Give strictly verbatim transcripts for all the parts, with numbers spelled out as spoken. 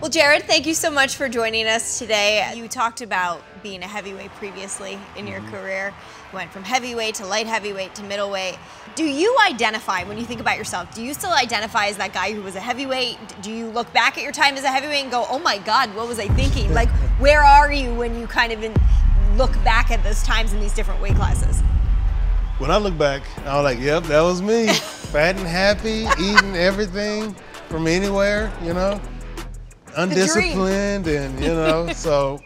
Well, Jared, thank you so much for joining us today. You talked about being a heavyweight previously in your mm-hmm. career. Went from heavyweight to light heavyweight to middleweight. Do you identify, when you think about yourself, do you still identify as that guy who was a heavyweight? Do you look back at your time as a heavyweight and go, oh my God, what was I thinking? Like, where are you when you kind of in, look back at those times in these different weight classes? When I look back, I was like, yep, that was me. Fat and happy, eating everything from anywhere, you know? Undisciplined and, you know, so,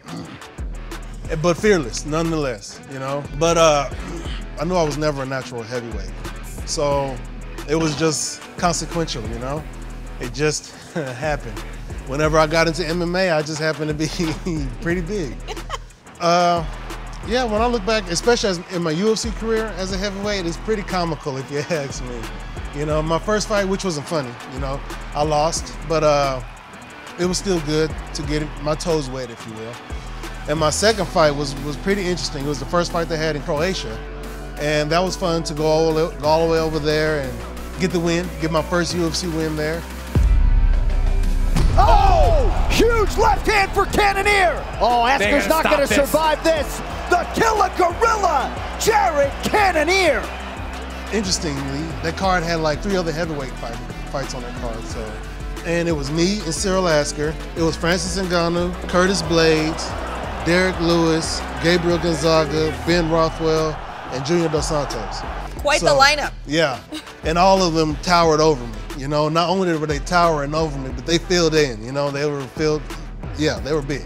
but fearless nonetheless, you know. But uh, I knew I was never a natural heavyweight. So it was just consequential, you know. It just happened. Whenever I got into M M A, I just happened to be pretty big. Uh, yeah, when I look back, especially as, in my U F C career as a heavyweight, it's pretty comical if you ask me. You know, my first fight, which wasn't funny, you know, I lost, but uh, it was still good to get my toes wet, if you will. And my second fight was, was pretty interesting. It was the first fight they had in Croatia. And that was fun to go all, go all the way over there and get the win, get my first U F C win there. Oh! Huge left hand for Cannonier! Oh, Asker's not gonna survive this. The killer gorilla, Jared Cannonier! Interestingly, that card had like three other heavyweight fight, fights on that card, so. And it was me and Cyril Asker. It was Francis Ngannou, Curtis Blades, Derek Lewis, Gabriel Gonzaga, Ben Rothwell, and Junior Dos Santos. Quite so, the lineup. Yeah, and all of them towered over me. You know, not only were they towering over me, but they filled in, you know, they were filled, yeah, they were big.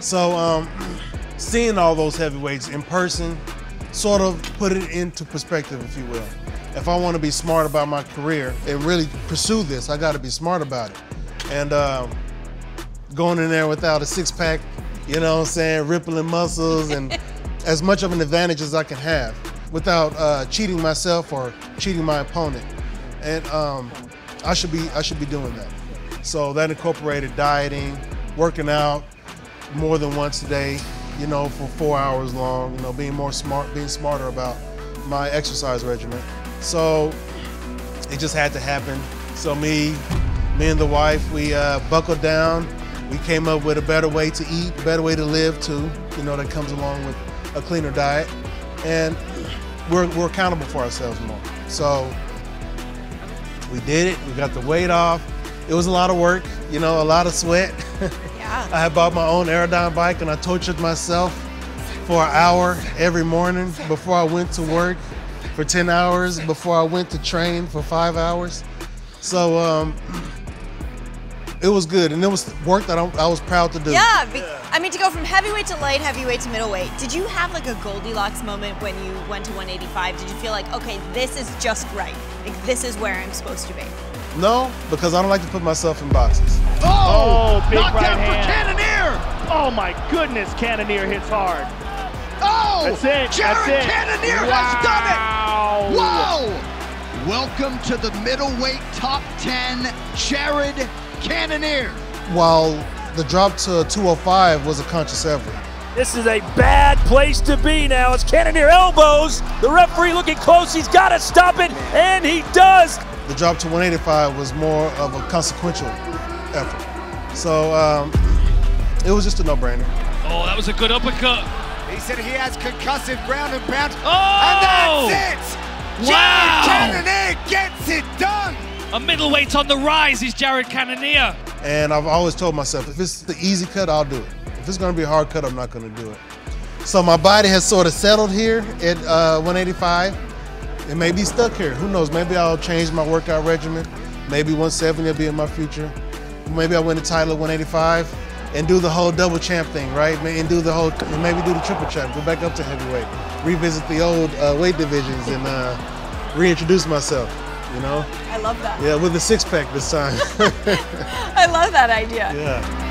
So um, seeing all those heavyweights in person sort of put it into perspective, if you will. If I want to be smart about my career and really pursue this, I got to be smart about it. And um, going in there without a six pack, you know what I'm saying, rippling muscles and as much of an advantage as I can have without uh, cheating myself or cheating my opponent. And um, I should be, I should be doing that. So that incorporated dieting, working out more than once a day, you know, for four hours long, you know, being more smart, being smarter about my exercise regimen. So it just had to happen. So me, me and the wife, we uh, buckled down. We came up with a better way to eat, a better way to live too, you know, that comes along with a cleaner diet. And we're, we're accountable for ourselves more. So we did it, we got the weight off. It was a lot of work, you know, a lot of sweat. Yeah. I had bought my own Aerodyne bike and I tortured myself for an hour every morning before I went to work. For ten hours before I went to train for five hours. So um, it was good. And it was work that I, I was proud to do. Yeah, be, I mean, to go from heavyweight to light, heavyweight to middleweight, did you have like a Goldilocks moment when you went to one eighty-five? Did you feel like, okay, this is just right. Like, this is where I'm supposed to be? No, because I don't like to put myself in boxes. Oh, oh big knocked right out hand. For Cannonier! Oh my goodness, Cannonier hits hard. Oh, that's it. Jared that's it. Cannonier wow. has done it. Whoa! Welcome to the middleweight top ten, Jared Cannonier. While the drop to two oh five was a conscious effort. This is a bad place to be now. It's Cannonier elbows. The referee looking close. He's got to stop it, and he does. The drop to one eighty-five was more of a consequential effort. So um, it was just a no-brainer. Oh, that was a good uppercut. He said he has concussive ground and pound. Oh! And that's it! Wow! Jared Cannonier gets it done! A middleweight on the rise is Jared Cannonier. And I've always told myself, if it's the easy cut, I'll do it. If it's going to be a hard cut, I'm not going to do it. So my body has sort of settled here at uh, one eighty-five. It may be stuck here. Who knows? Maybe I'll change my workout regimen. Maybe one seventy will be in my future. Maybe I'll win the title at one eighty-five. And do the whole double champ thing, right? And do the whole, and maybe do the triple champ, go back up to heavyweight, revisit the old uh, weight divisions and uh, reintroduce myself, you know? I love that. Yeah, with a six pack this time. I love that idea. Yeah.